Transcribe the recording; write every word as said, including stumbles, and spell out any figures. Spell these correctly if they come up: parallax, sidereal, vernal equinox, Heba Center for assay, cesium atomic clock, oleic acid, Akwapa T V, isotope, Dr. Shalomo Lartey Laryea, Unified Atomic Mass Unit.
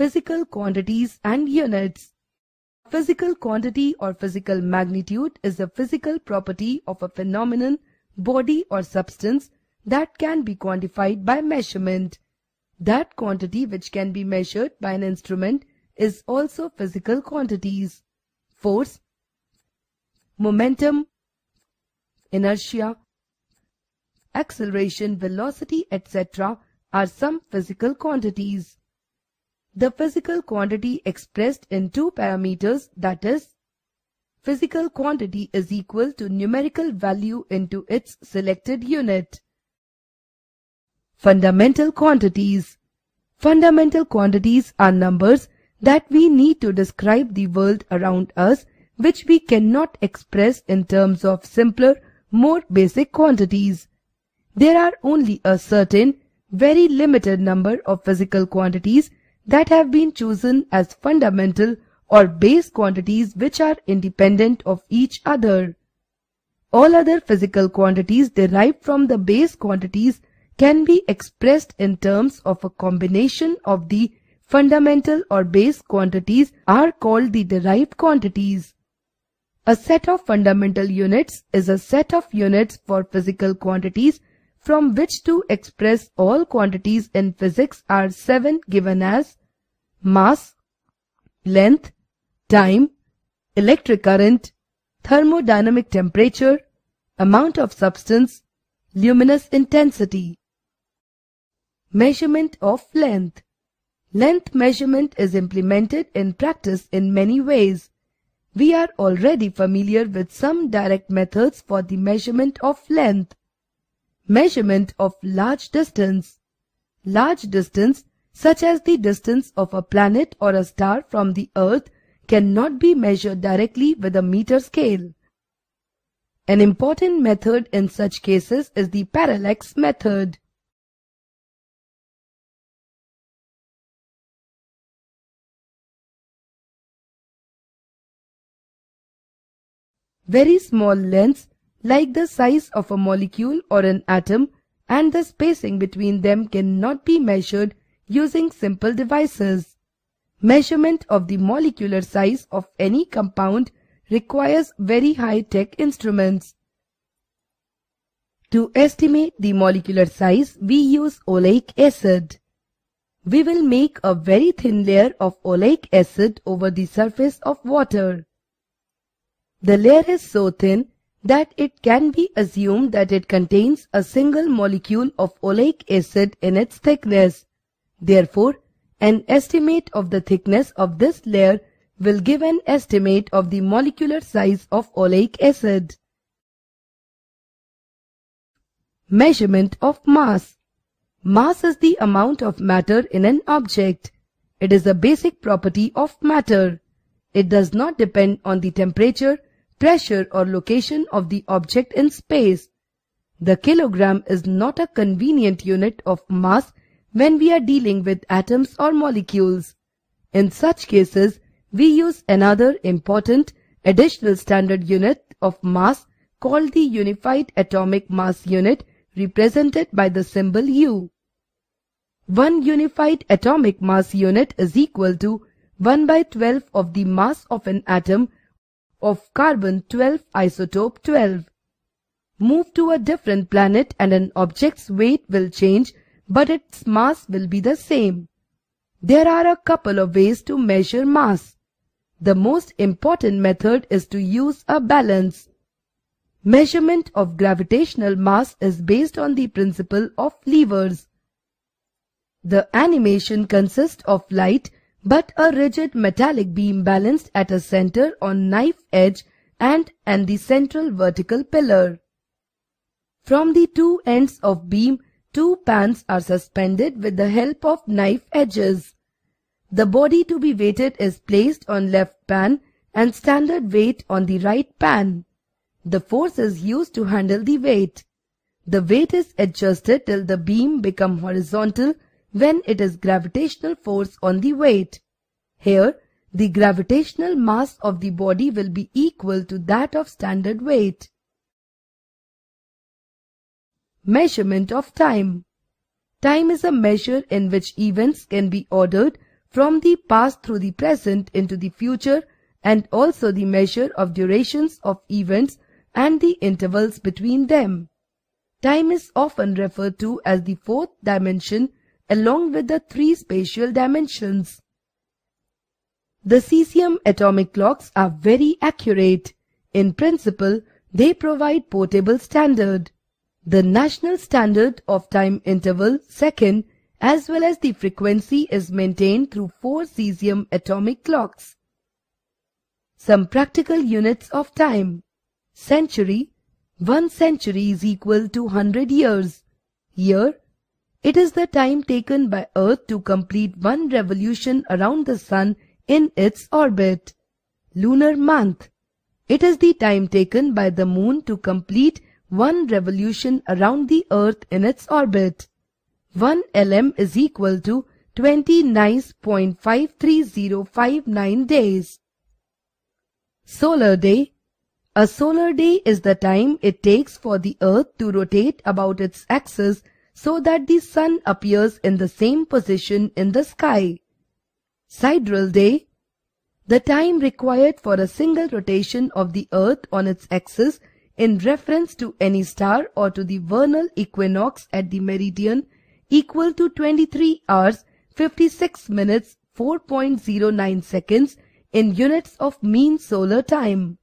physical quantities and units. Physical quantity or physical magnitude is the physical property of a phenomenon, body or substance that can be quantified by measurement. That quantity which can be measured by an instrument is also physical quantities. Force, momentum, inertia, acceleration, velocity, et cetera are some physical quantities. The physical quantity expressed in two parameters, that is, physical quantity is equal to numerical value into its selected unit. Fundamental quantities. Fundamental quantities are numbers that we need to describe the world around us, which we cannot express in terms of simpler, more basic quantities. There are only a certain, very limited number of physical quantities that have been chosen as fundamental or base quantities which are independent of each other. All other physical quantities derived from the base quantities can be expressed in terms of a combination of the fundamental or base quantities are called the derived quantities. A set of fundamental units is a set of units for physical quantities from which to express all quantities in physics are seven, given as mass, length, time, electric current, thermodynamic temperature, amount of substance, luminous intensity. Measurement of length. Length measurement is implemented in practice in many ways. We are already familiar with some direct methods for the measurement of length. Measurement of large distance. Large distance, such as the distance of a planet or a star from the Earth, cannot be measured directly with a meter scale. An important method in such cases is the parallax method. Very small lengths, like the size of a molecule or an atom, and the spacing between them cannot be measured using simple devices. Measurement of the molecular size of any compound requires very high-tech instruments. To estimate the molecular size, we use oleic acid. We will make a very thin layer of oleic acid over the surface of water. The layer is so thin that it can be assumed that it contains a single molecule of oleic acid in its thickness. Therefore, an estimate of the thickness of this layer will give an estimate of the molecular size of oleic acid. Measurement of mass. Mass is the amount of matter in an object. It is a basic property of matter. It does not depend on the temperature, pressure or location of the object in space. The kilogram is not a convenient unit of mass when we are dealing with atoms or molecules. In such cases, we use another important additional standard unit of mass called the Unified Atomic Mass Unit, represented by the symbol U. One Unified Atomic Mass Unit is equal to one by twelve of the mass of an atom of carbon twelve isotope twelve. Move to a different planet and an object's weight will change, but its mass will be the same. There are a couple of ways to measure mass. The most important method is to use a balance. Measurement of gravitational mass is based on the principle of levers. The animation consists of light, but a rigid metallic beam balanced at a center on knife edge and and the central vertical pillar. From the two ends of beam, two pans are suspended with the help of knife edges. The body to be weighted is placed on left pan and standard weight on the right pan. The force is used to handle the weight. The weight is adjusted till the beam becomes horizontal when it is gravitational force on the weight. Here, the gravitational mass of the body will be equal to that of standard weight. Measurement of time. Time is a measure in which events can be ordered from the past through the present into the future, and also the measure of durations of events and the intervals between them. Time is often referred to as the fourth dimension along with the three spatial dimensions. The cesium atomic clocks are very accurate. In principle, they provide portable standard. The national standard of time interval second as well as the frequency is maintained through four cesium atomic clocks. Some practical units of time. Century. One century is equal to one hundred years. Year. It is the time taken by Earth to complete one revolution around the Sun in its orbit. Lunar month. It is the time taken by the Moon to complete one revolution around the Earth in its orbit. one L M is equal to twenty-nine point five three zero five nine days. Solar day. A solar day is the time it takes for the Earth to rotate about its axis so that the Sun appears in the same position in the sky. Sidereal day. The time required for a single rotation of the Earth on its axis in reference to any star or to the vernal equinox at the meridian equal to twenty-three hours fifty-six minutes four point zero nine seconds in units of mean solar time.